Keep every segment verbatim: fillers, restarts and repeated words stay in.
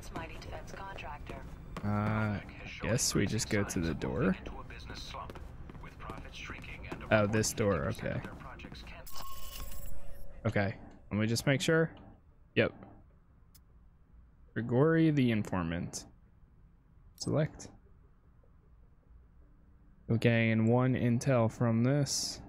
That's mighty defense contractor. Uh, guess we just go to the door. Oh, this door. Okay. Okay. Let me just make sure. Yep. Grigori the informant. Select. Okay, and one intel from this.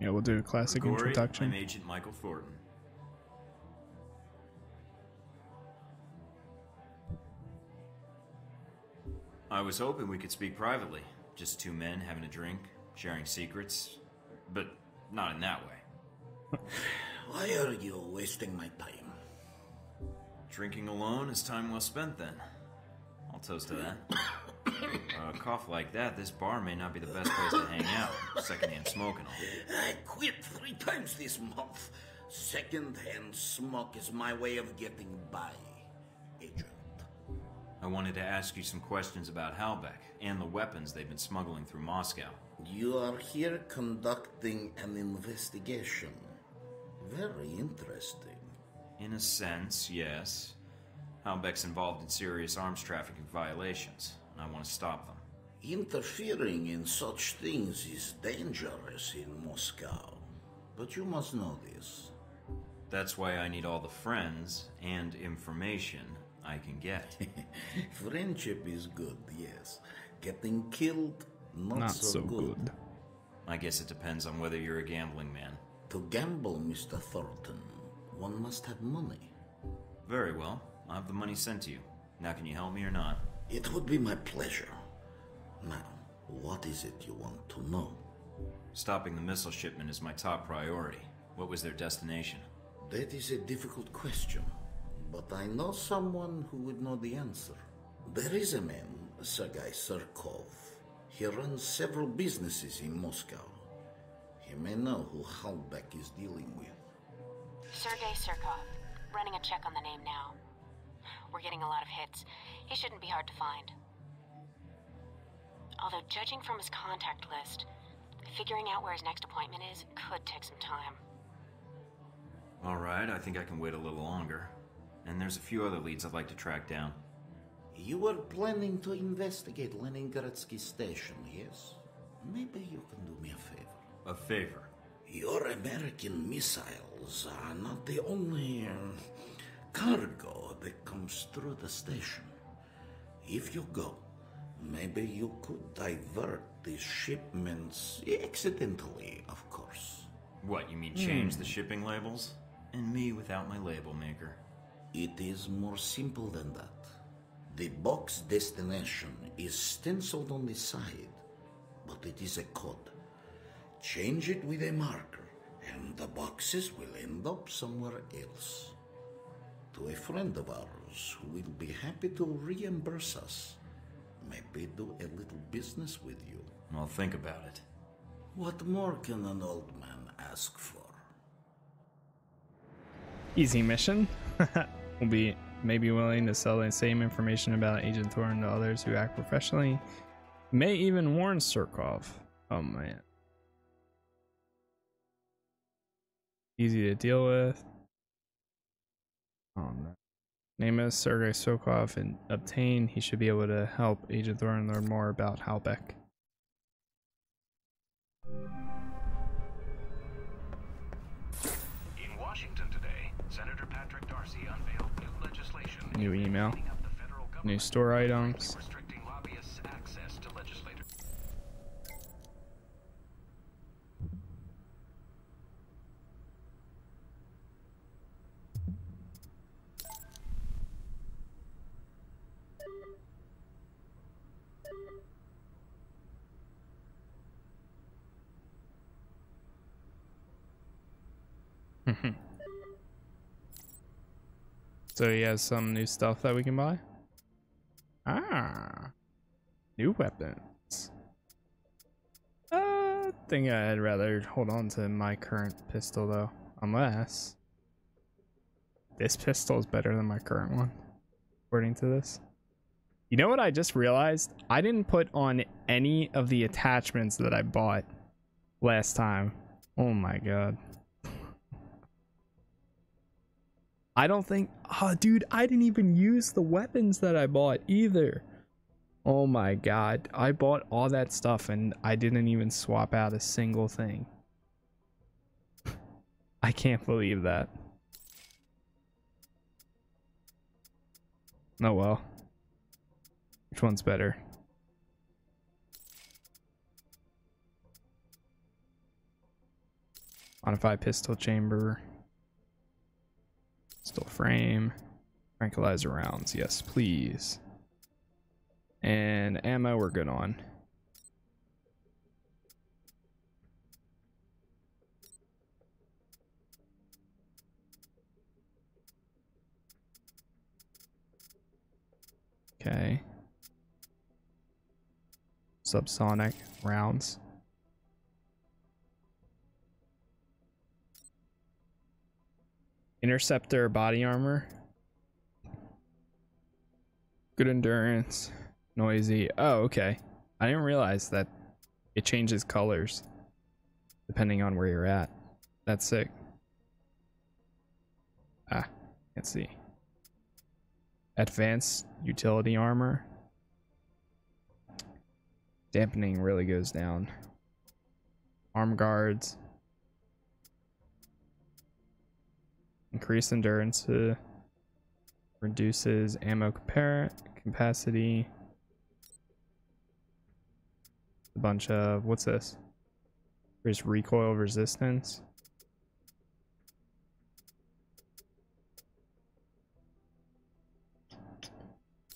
Yeah, we'll do a classic Grigori, introduction. I'm Agent Michael Thorton. I was hoping we could speak privately. Just two men having a drink, sharing secrets, but not in that way. Why are you wasting my time? Drinking alone is time well spent then. I'll toast to that. Uh, a cough like that, this bar may not be the best place to hang out. Secondhand smoke and all. I quit three times this month. Secondhand smoke is my way of getting by, Agent. I wanted to ask you some questions about Halbeck and the weapons they've been smuggling through Moscow. You are here conducting an investigation. Very interesting. In a sense, yes. Halbeck's involved in serious arms trafficking violations, and I want to stop them. Interfering in such things is dangerous in Moscow, but you must know this. That's why I need all the friends and information I can get. Friendship is good, yes. Getting killed, not, not so, so good. good. I guess it depends on whether you're a gambling man. To gamble, Mister Thornton, one must have money. Very well. I'll have the money sent to you. Now, can you help me or not? It would be my pleasure. Now, what is it you want to know? Stopping the missile shipment is my top priority. What was their destination? That is a difficult question. But I know someone who would know the answer. There is a man, Sergei Surkov. He runs several businesses in Moscow. He may know who Halbeck is dealing with. Sergei Surkov. Running a check on the name now. We're getting a lot of hits. He shouldn't be hard to find. Although judging from his contact list, figuring out where his next appointment is could take some time. All right, I think I can wait a little longer. And there's a few other leads I'd like to track down. You were planning to investigate Leningradsky station, yes? Maybe you can do me a favor. A favor? Your American missiles are not the only uh, cargo that comes through the station. If you go, maybe you could divert these shipments accidentally, of course. What, you mean change mm. the shipping labels? And me without my label maker. It is more simple than that. The box destination is stenciled on the side, but it is a code. Change it with a marker, and the boxes will end up somewhere else. To a friend of ours who will be happy to reimburse us, maybe do a little business with you. I'll think about it. What more can an old man ask for? Easy mission. We'll be maybe willing to sell the same information about Agent Thornton to others who act professionally. May even warn Surkov. Oh man. Easy to deal with. Oh no. Name is Sergei Surkov and obtain. He should be able to help Agent Thornton learn more about Halbeck. In Washington today, Senator Patrick Darcy unveiled new legislation. New email. New store items. Restricting lobbyists' access to legislators. So he has some new stuff that we can buy. Ah, new weapons. Uh, think I'd rather hold on to my current pistol though, unless This pistol is better than my current one, according to this. You know what I just realized? I didn't put on any of the attachments that I bought last time. Oh my god. I don't think... Oh, dude, I didn't even use the weapons that I bought either. Oh my god. I bought all that stuff and I didn't even swap out a single thing. I can't believe that. Oh well. Which one's better? Modified pistol chamber. Pistol frame. Tranquilizer rounds. Yes, please. And ammo we're good on. Okay. Subsonic rounds. Interceptor body armor. Good endurance. Noisy. Oh, okay. I didn't realize that it changes colors depending on where you're at. That's sick. Ah, can't see. Advanced utility armor. Dampening really goes down. Arm guards. Increased endurance. Uh, reduces ammo capacity. A bunch of... What's this? There's recoil resistance.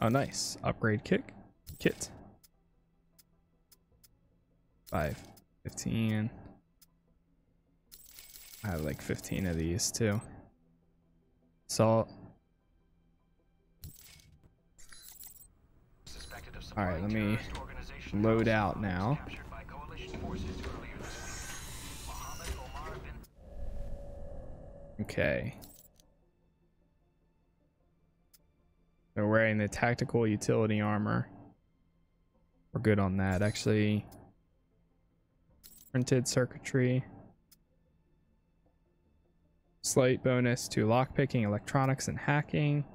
Oh, nice. Upgrade kick. Kit. five, fifteen. I have like fifteen of these too. Salt. All right, let me load out now. Okay. They're wearing the tactical utility armor. We're good on that. Actually, printed circuitry. Slight bonus to lockpicking, electronics, and hacking.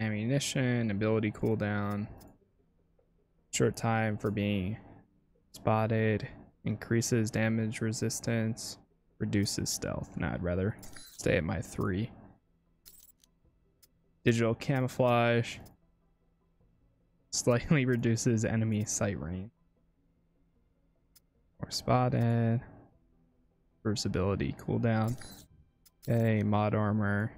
Ammunition, ability cooldown. Short time for being spotted. Increases damage resistance. Reduces stealth. No, I'd rather stay at my three. Digital camouflage. Slightly reduces enemy sight range. More spotted. Improves ability cooldown. Okay, mod armor.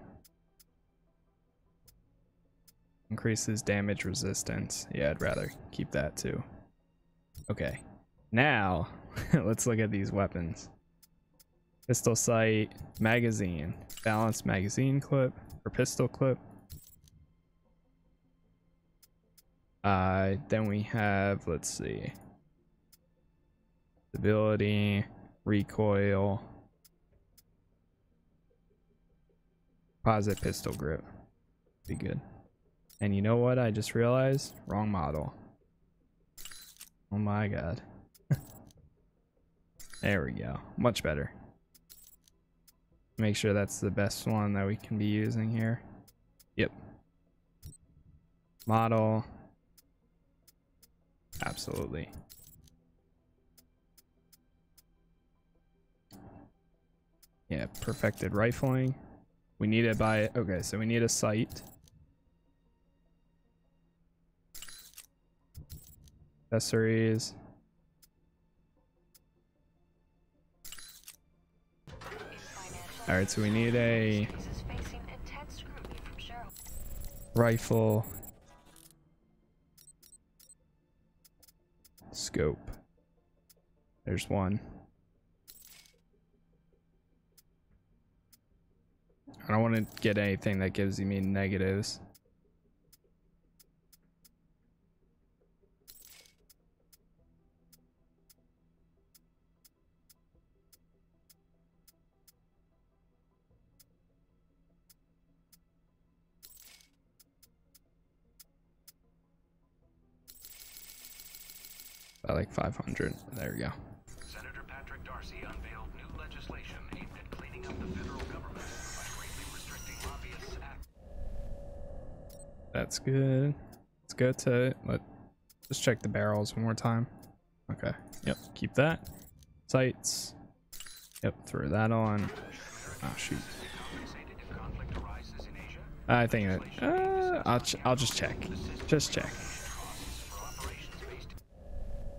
Increases damage resistance. Yeah, I'd rather keep that too. Okay. Now, let's look at these weapons. Pistol sight, magazine. Balanced magazine clip, or pistol clip. Uh, then we have, let's see. Stability, recoil. Composite pistol grip. Be good. And you know what I just realized? Wrong model. Oh my god. There we go. Much better. Make sure that's the best one that we can be using here. Yep. Model. Absolutely. Yeah, perfected rifling. We need it by... Okay, so we need a sight. Accessories. Alright, so we need a rifle, scope. There's one. I don't want to get anything that gives me negatives. by like five hundred. There we go. Senator Patrick Darcy unveiled new legislation aimed at cleaning up the federal government by greatly restricting lobbyists' act. That's good. Let's go to let. Let's check the barrels one more time. Okay. Yep. Keep that. Sights. Yep. Throw that on. Oh shoot. I think that uh, I'll ch I'll just check. Just check.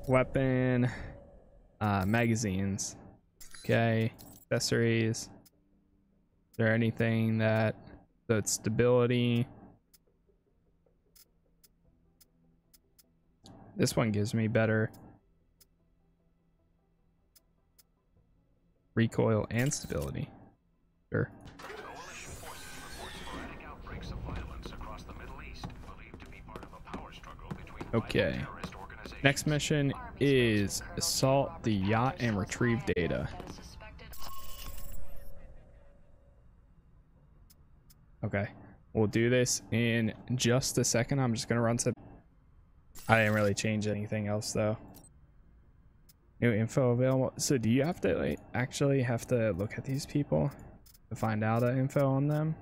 Weapon, uh, magazines. Okay, accessories. Is there anything that so it's stability? This one gives me better recoil and stability. Sure. Okay, next mission is assault the yacht and retrieve data. Okay, we'll do this in just a second. I'm just gonna run to. I didn't really change anything else though. New info available. So do you have to like, actually have to look at these people to find out uh, info on them?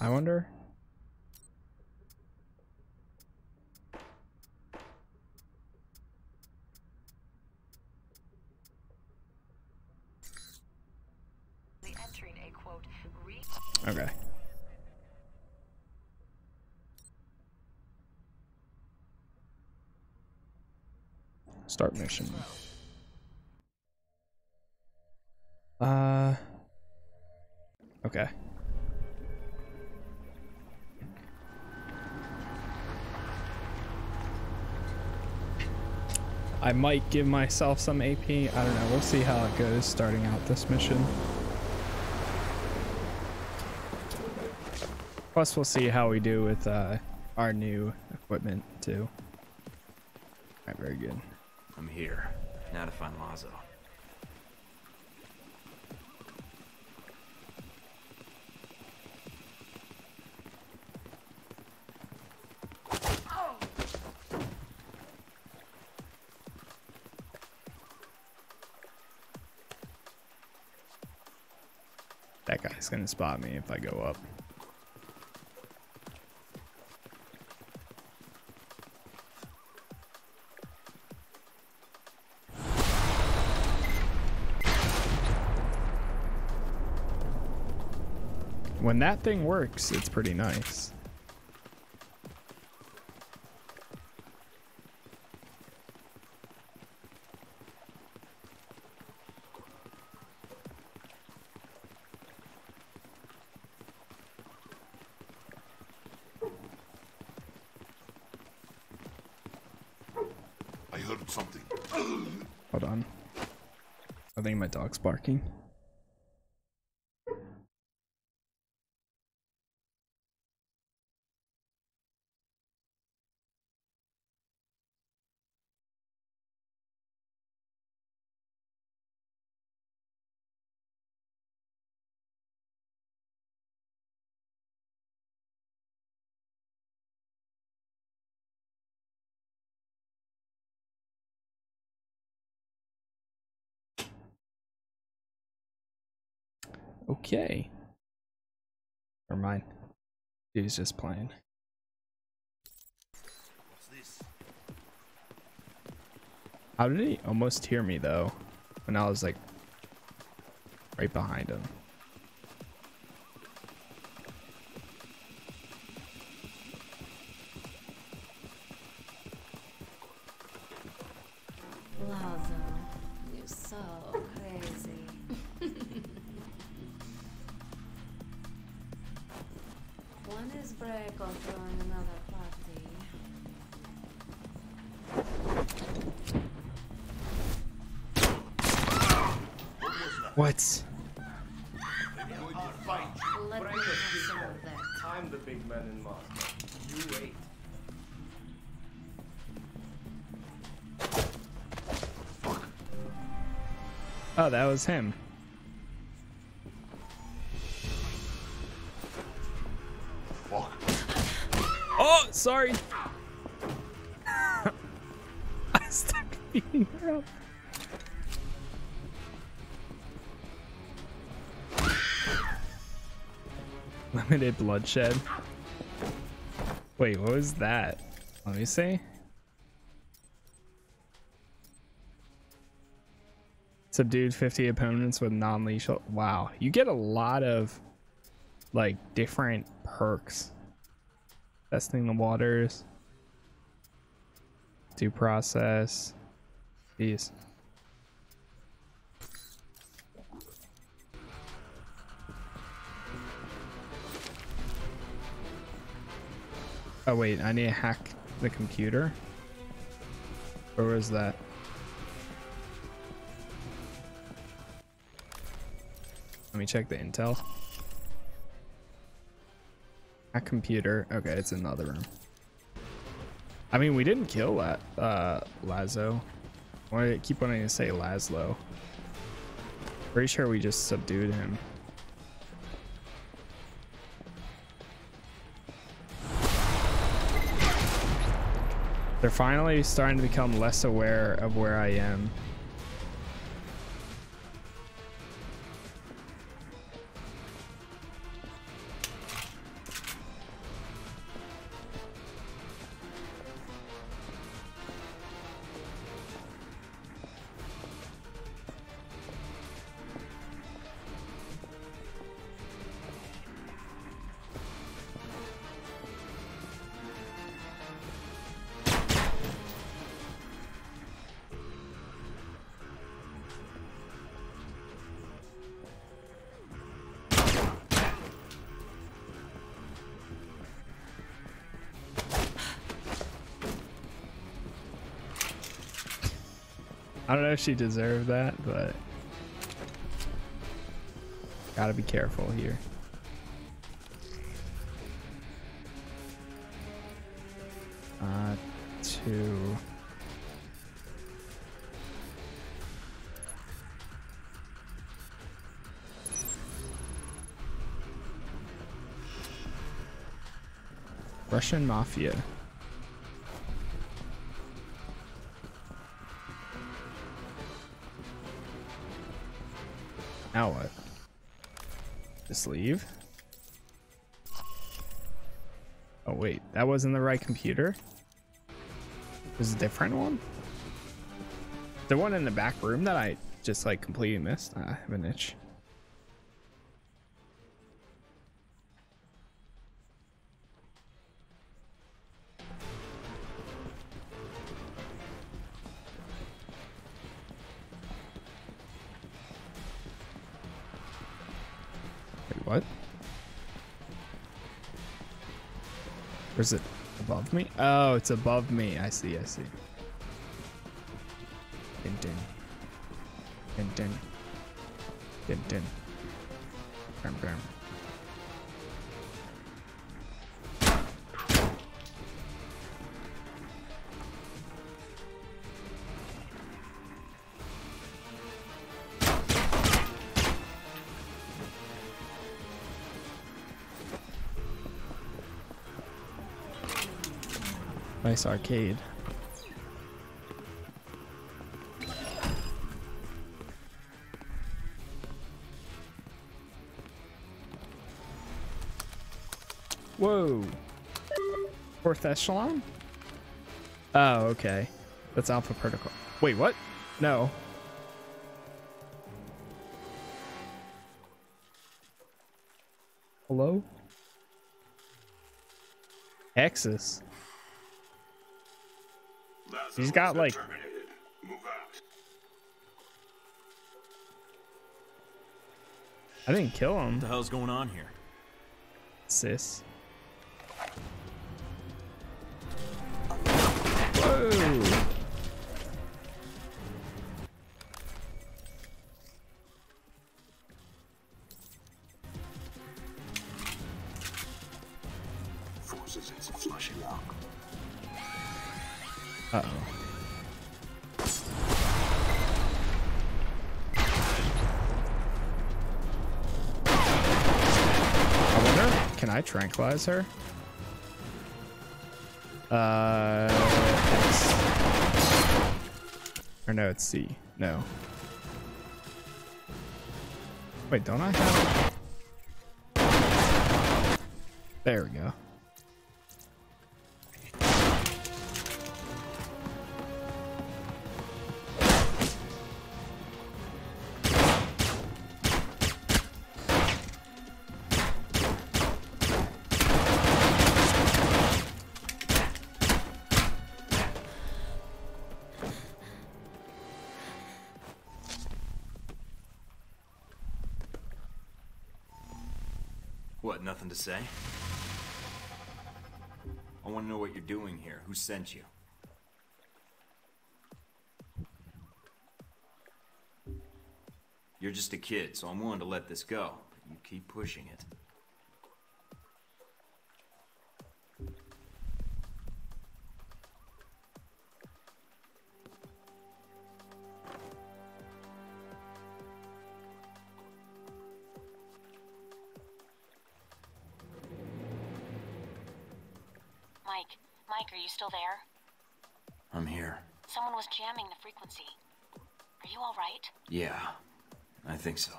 I wonder. Okay. Start mission. Uh. Okay. I might give myself some A P. I don't know. We'll see how it goes starting out this mission. Plus, we'll see how we do with uh, our new equipment, too. Alright, very good. I'm here. Now to find Lazo. Oh. That guy's gonna spot me if I go up. When that thing works, it's pretty nice. I heard something. Hold on. I think my dog's barking. Okay. Never mind. He's just playing. What's this? How did he almost hear me though? When I was like right behind him. What? I'm the big man in Moscow. You wait. Oh, that was him. Fuck. Oh, sorry. I stuck beating her up. Limited bloodshed. Wait, what was that? Let me see. Subdued fifty opponents with non-lethal. Wow, you get a lot of like different perks. Testing the waters. Due process. Jeez. Oh wait, I need to hack the computer. Where was that? Let me check the intel. Hack computer. Okay, it's in the other room. I mean, we didn't kill that uh, Lazo. I keep wanting to say Laszlo. Pretty sure we just subdued him. They're finally starting to become less aware of where I am. I don't know if she deserved that, but gotta be careful here. Uh, two. Russian Mafia. Now what? Just leave? Oh wait, that wasn't the right computer? It was a different one? The one in the back room that I just like completely missed? Ah, I have an itch. Or is it above me? Oh, it's above me. I see, I see. Din din. Din din. Din din. Bram bram. Nice arcade. Whoa. Fourth echelon? Oh, okay. That's Alpha Protocol. Wait, what? No. Hello? Axis. He's got like Move out. I didn't kill him. What the hell's going on here? Sis. Whoa. Forces is flushing out. Uh-oh. I wonder, can I tranquilize her? Uh, yes. Or no, it's C. No. Wait, don't I have... There we go. Nothing to say? I want to know what you're doing here. Who sent you? You're just a kid, so I'm willing to let this go. But you keep pushing it. Still there? I'm here. Someone was jamming the frequency. Are you all right? Yeah, I think so.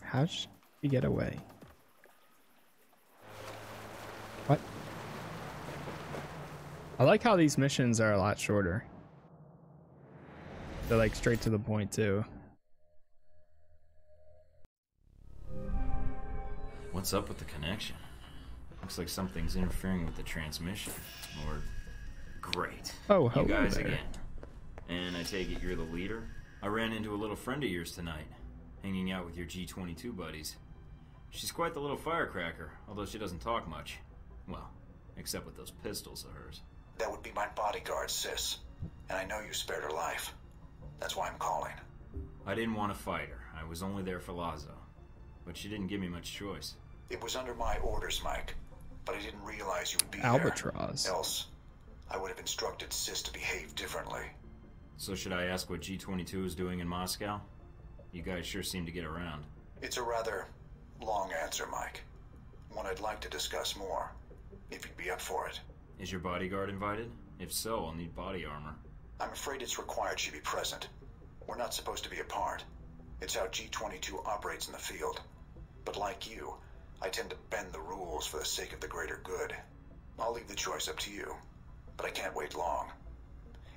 How should we get away? What? I like how these missions are a lot shorter. They're like straight to the point too. What's up with the connection? Looks like something's interfering with the transmission. Or... Great. Oh, hello there. You guys again. And I take it you're the leader? I ran into a little friend of yours tonight, hanging out with your G twenty-two buddies. She's quite the little firecracker, although she doesn't talk much. Well, except with those pistols of hers. That would be my bodyguard, Sis. And I know you spared her life. That's why I'm calling. I didn't want to fight her. I was only there for Lazo. But she didn't give me much choice. It was under my orders, Mike. But I didn't realize you would be Albatross. There. Else, I would have instructed Sis to behave differently. So should I ask what G twenty-two is doing in Moscow? You guys sure seem to get around. It's a rather long answer, Mike. One I'd like to discuss more, if you'd be up for it. Is your bodyguard invited? If so, I'll need body armor. I'm afraid it's required she be present. We're not supposed to be apart. It's how G twenty-two operates in the field. But like you, I tend to bend the rules for the sake of the greater good. I'll leave the choice up to you, but I can't wait long.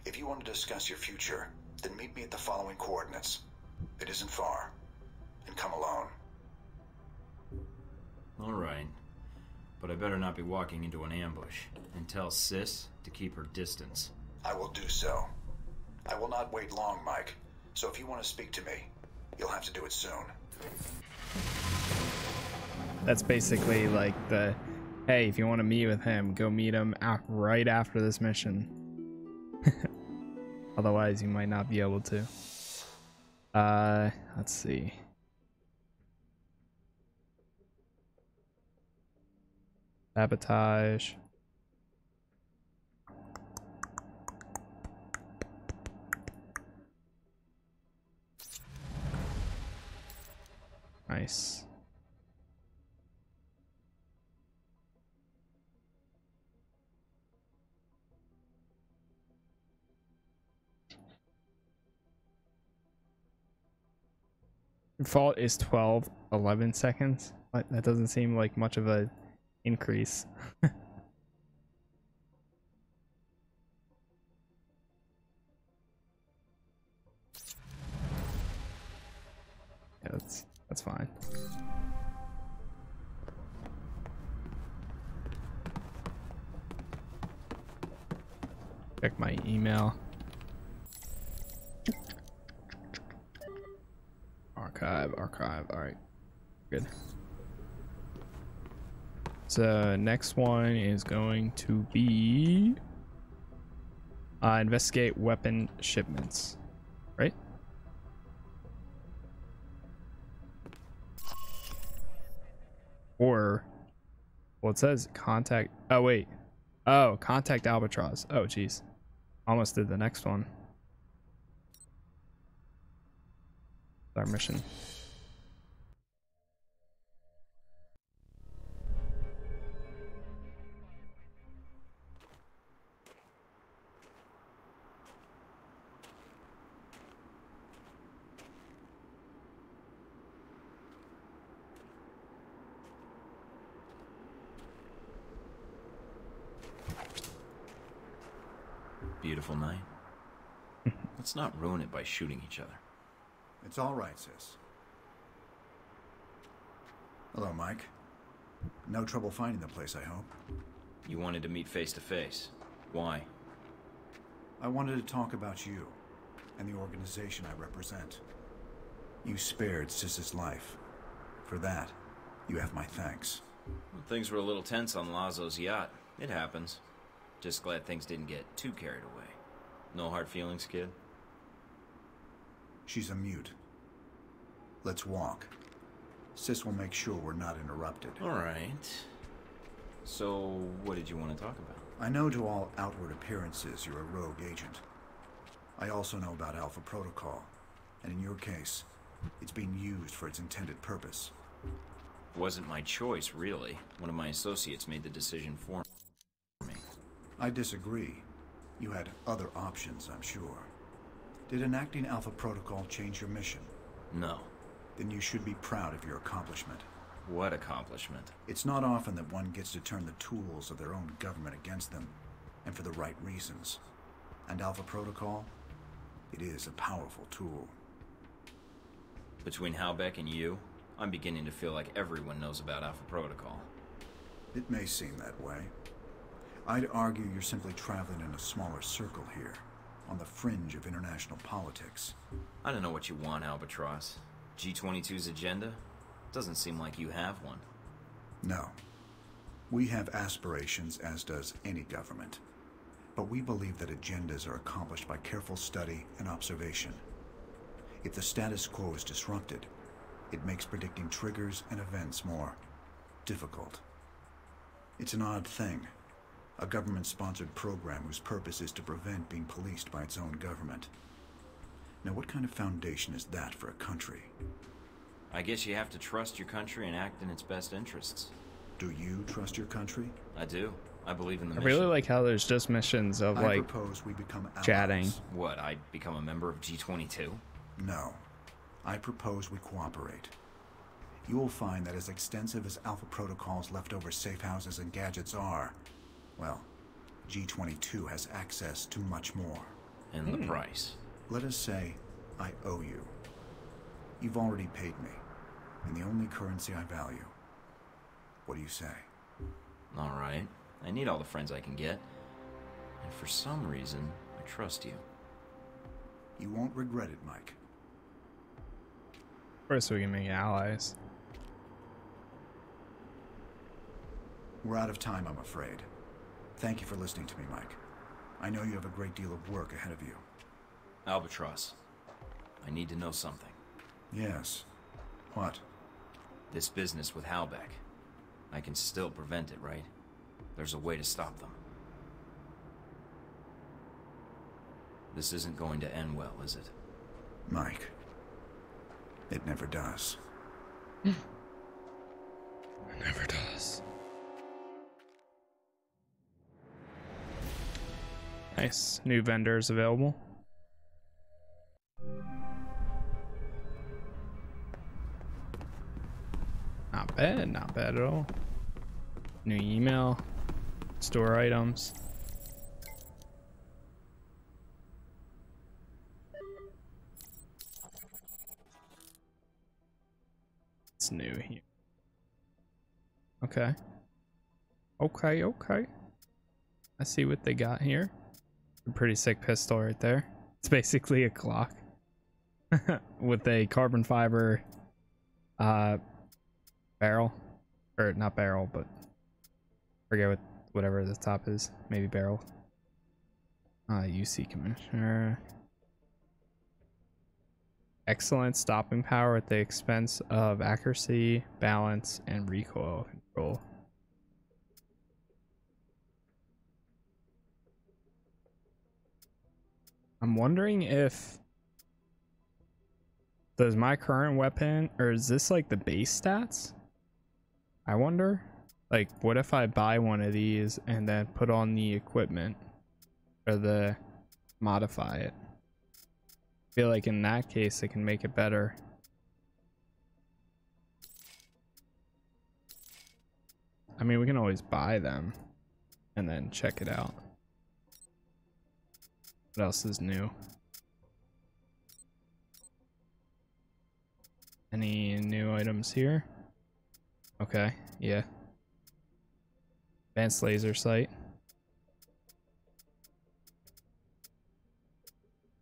If you want to discuss your future, then meet me at the following coordinates. It isn't far, and come alone. All right, but I better not be walking into an ambush, and tell Sis to keep her distance. I will do so. I will not wait long, Mike, so if you want to speak to me, you'll have to do it soon. That's basically like the, hey, if you want to meet with him, go meet him out right after this mission. Otherwise, you might not be able to. Uh, let's see. Sabotage. Nice. Default is twelve, eleven seconds. That doesn't seem like much of a increase. Yeah, that's that's fine. Check my email. Archive, archive, all right, good. So next one is going to be uh, investigate weapon shipments, right? Or, well, it says contact, oh wait, oh, contact Albatross. Oh geez, almost did the next one. Our mission. beautiful night. Let's not ruin it by shooting each other. It's all right, sis. Hello, Mike. No trouble finding the place, I hope. You wanted to meet face to face. Why? I wanted to talk about you and the organization I represent. You spared Sis's life. For that, you have my thanks. Well, things were a little tense on Lazo's yacht. It happens. Just glad things didn't get too carried away. No hard feelings, kid? She's a mute. Let's walk. Sis will make sure we're not interrupted. All right. So, what did you want to talk about? I know to all outward appearances you're a rogue agent. I also know about Alpha Protocol, and in your case, it's being used for its intended purpose. Wasn't my choice, really. One of my associates made the decision for me. I disagree. You had other options, I'm sure. Did enacting Alpha Protocol change your mission? No. Then you should be proud of your accomplishment. What accomplishment? It's not often that one gets to turn the tools of their own government against them, and for the right reasons. And Alpha Protocol? It is a powerful tool. Between Halbeck and you, I'm beginning to feel like everyone knows about Alpha Protocol. It may seem that way. I'd argue you're simply traveling in a smaller circle here, on the fringe of international politics. I don't know what you want, Albatross. G twenty-two's agenda? Doesn't seem like you have one. No. We have aspirations, as does any government. But we believe that agendas are accomplished by careful study and observation. If the status quo is disrupted, it makes predicting triggers and events more difficult. It's an odd thing. A government-sponsored program whose purpose is to prevent being policed by its own government. Now, what kind of foundation is that for a country? I guess you have to trust your country and act in its best interests. Do you trust your country? I do. I believe in the mission. I really like how there's just missions of, like, I propose we become allies. Chatting. What, I become a member of G twenty-two? No. I propose we cooperate. You will find that as extensive as Alpha Protocol's leftover safe houses and gadgets are, well, G twenty-two has access to much more. And the hmm. price. Let us say, I owe you. You've already paid me, in the only currency I value. What do you say? All right. I need all the friends I can get. And for some reason, I trust you. You won't regret it, Mike. First, we can make allies. We're out of time, I'm afraid. Thank you for listening to me, Mike. I know you have a great deal of work ahead of you. Albatross, I need to know something. Yes. What? This business with Halbeck. I can still prevent it, right? There's a way to stop them. This isn't going to end well, is it? Mike, it never does. It never does. Nice. New vendors available. Not bad. Not bad at all. New email. Store items. It's new here. Okay. Okay. Okay. Let's see what they got here. A pretty sick pistol right there. It's basically a Glock with a carbon fiber uh barrel, or not barrel, but forget what whatever the top is, maybe barrel. uh U C Commissioner. Excellent stopping power at the expense of accuracy, balance, and recoil control. I'm wondering if, does my current weapon, or is this like the base stats? I wonder, like, what if I buy one of these and then put on the equipment or the modify it? I feel like in that case it can make it better. I mean, we can always buy them and then check it out. What else is new? Any new items here? Okay, yeah. Advanced laser sight.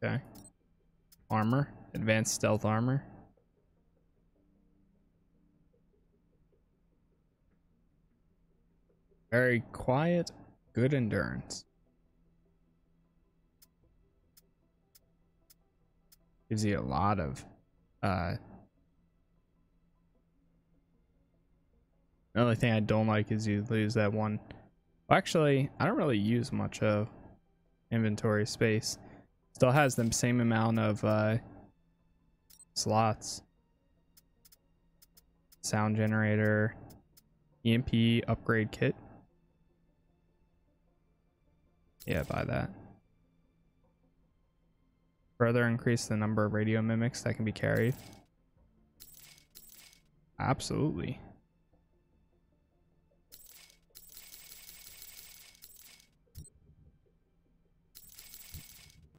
Okay. Armor. Advanced stealth armor. Very quiet. Good endurance. Gives you a lot of... Uh, the only thing I don't like is you lose that one. Well, actually, I don't really use much of inventory space. Still has the same amount of uh, slots. Sound generator. E M P upgrade kit. Yeah, buy that. Further increase the number of radio mimics that can be carried. Absolutely.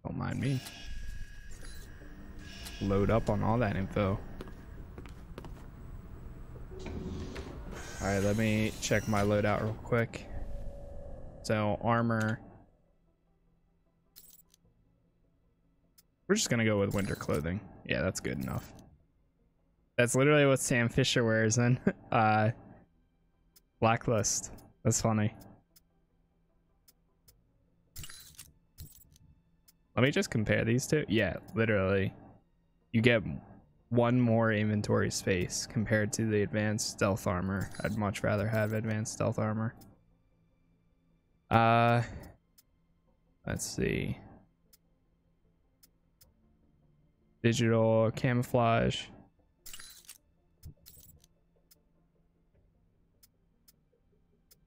Don't mind me. Load up on all that info. Alright, let me check my loadout real quick. So, armor. We're just gonna go with winter clothing. Yeah, that's good enough. That's literally what Sam Fisher wears in uh, Blacklist. That's funny. Let me just compare these two. Yeah, literally. You get one more inventory space compared to the advanced stealth armor. I'd much rather have advanced stealth armor. Uh, let's see. Digital camouflage.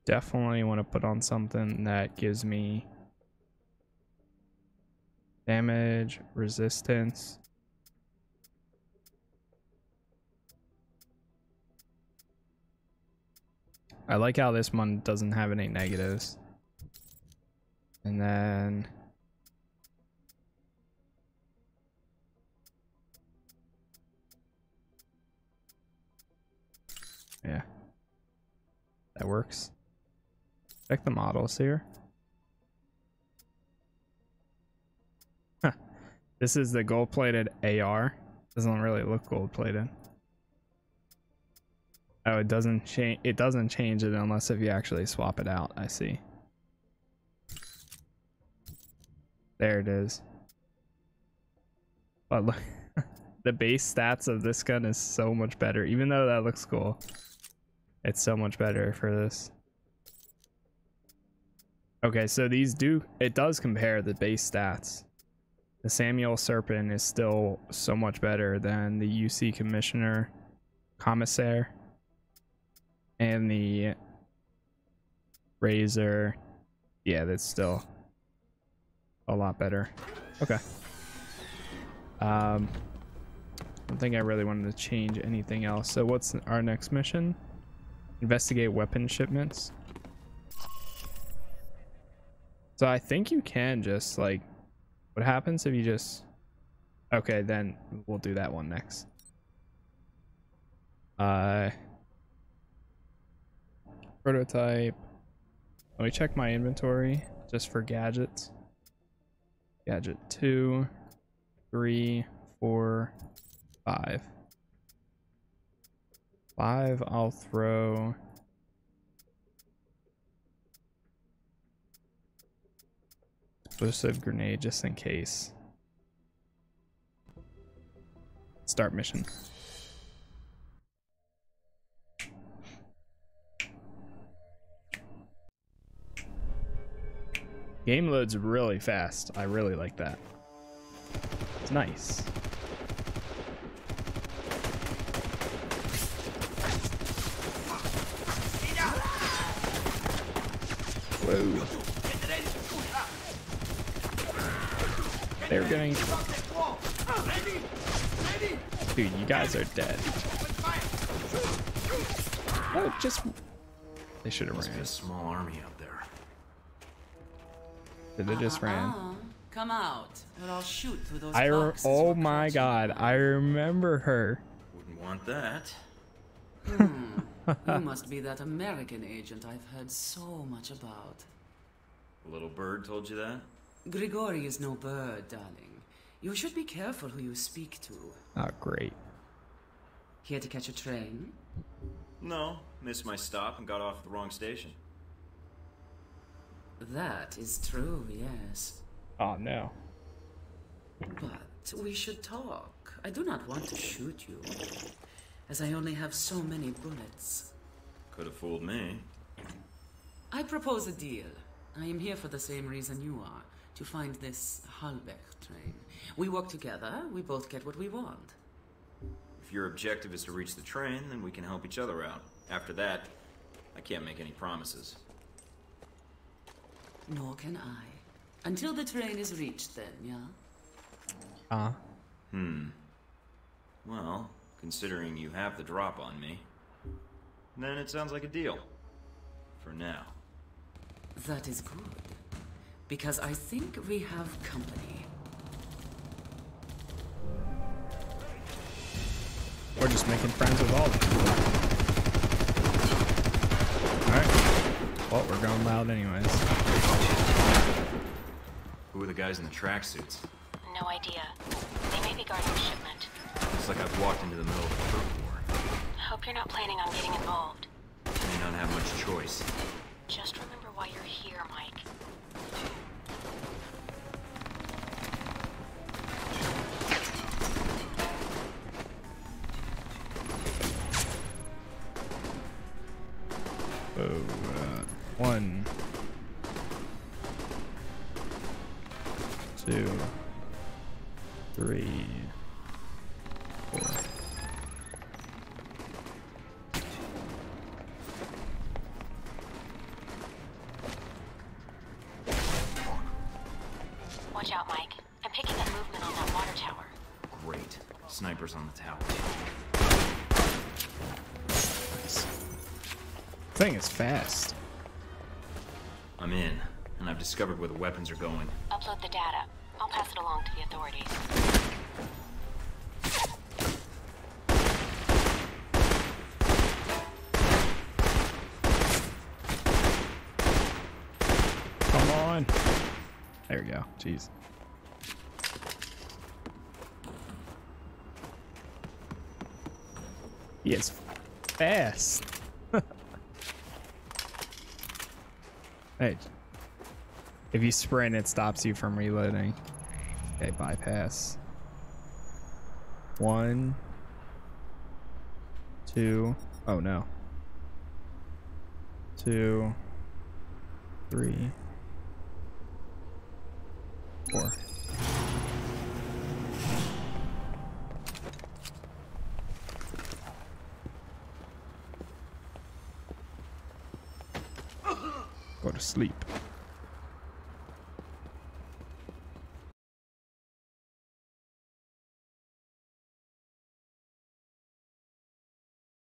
Definitely want to put on something that gives me damage, resistance. I like how this one doesn't have any negatives. And then... yeah. That works. Check the models here. This is the gold-plated A R. Doesn't really look gold-plated. Oh, it doesn't change. It doesn't change it unless if you actually swap it out. I see. There it is. But look, the base stats of this gun is so much better. Even though that looks cool, it's so much better for this. Okay, so these do. It does compare the base stats. The Samuel Serpent is still so much better than the U C Commissioner, Commissaire, and the Razor. Yeah, that's still a lot better. Okay. Um, I don't think I really wanted to change anything else. So what's our next mission? Investigate weapon shipments. So I think you can just like... what happens if you just... okay, then we'll do that one next. Uh, prototype. Let me check my inventory just for gadgets. Gadget two, three, four, five. Five, I'll throw... explosive grenade just in case. Start mission. Game loads really fast. I really like that. It's nice. Whoa. They're getting... dude, you guys are dead. Oh, just... they should have ran. There's a small army out there. They just ran. Come out, and I'll shoot through those I boxes. Oh my God, I remember her. Wouldn't want that. Hmm. You must be that American agent I've heard so much about. A little bird told you that? Grigori is no bird, darling. You should be careful who you speak to. Oh, great. Here to catch a train? No, missed my stop and got off at the wrong station. That is true, yes. Oh, no. But we should talk. I do not want to shoot you, as I only have so many bullets. Could have fooled me. I propose a deal. I am here for the same reason you are, to find this Halbeck train. We work together, we both get what we want. If your objective is to reach the train, then we can help each other out. After that, I can't make any promises. Nor can I. Until the train is reached, then, yeah? Uh-huh. Hmm. Well, considering you have the drop on me, then it sounds like a deal. For now. That is good. Because I think we have company. We're just making friends with all of them. Alright. Well, we're going loud anyways. Who are the guys in the tracksuits? No idea. They may be guarding the shipment. Looks like I've walked into the middle of a turf war. Hope you're not planning on getting involved. You may not have much choice. Just remember why you're here, Mike. Oh, uh, one, two, three, four. Watch out, Mike. I'm picking up movement on that water tower. Great. Snipers on the tower. Thing is fast. I'm in, and I've discovered where the weapons are going. Upload the data. I'll pass it along to the authorities. Come on. There we go. Jeez. He is fast. Hey, if you sprint, it stops you from reloading. Okay, bypass. One, two, oh no. Two, three, four. Go to sleep.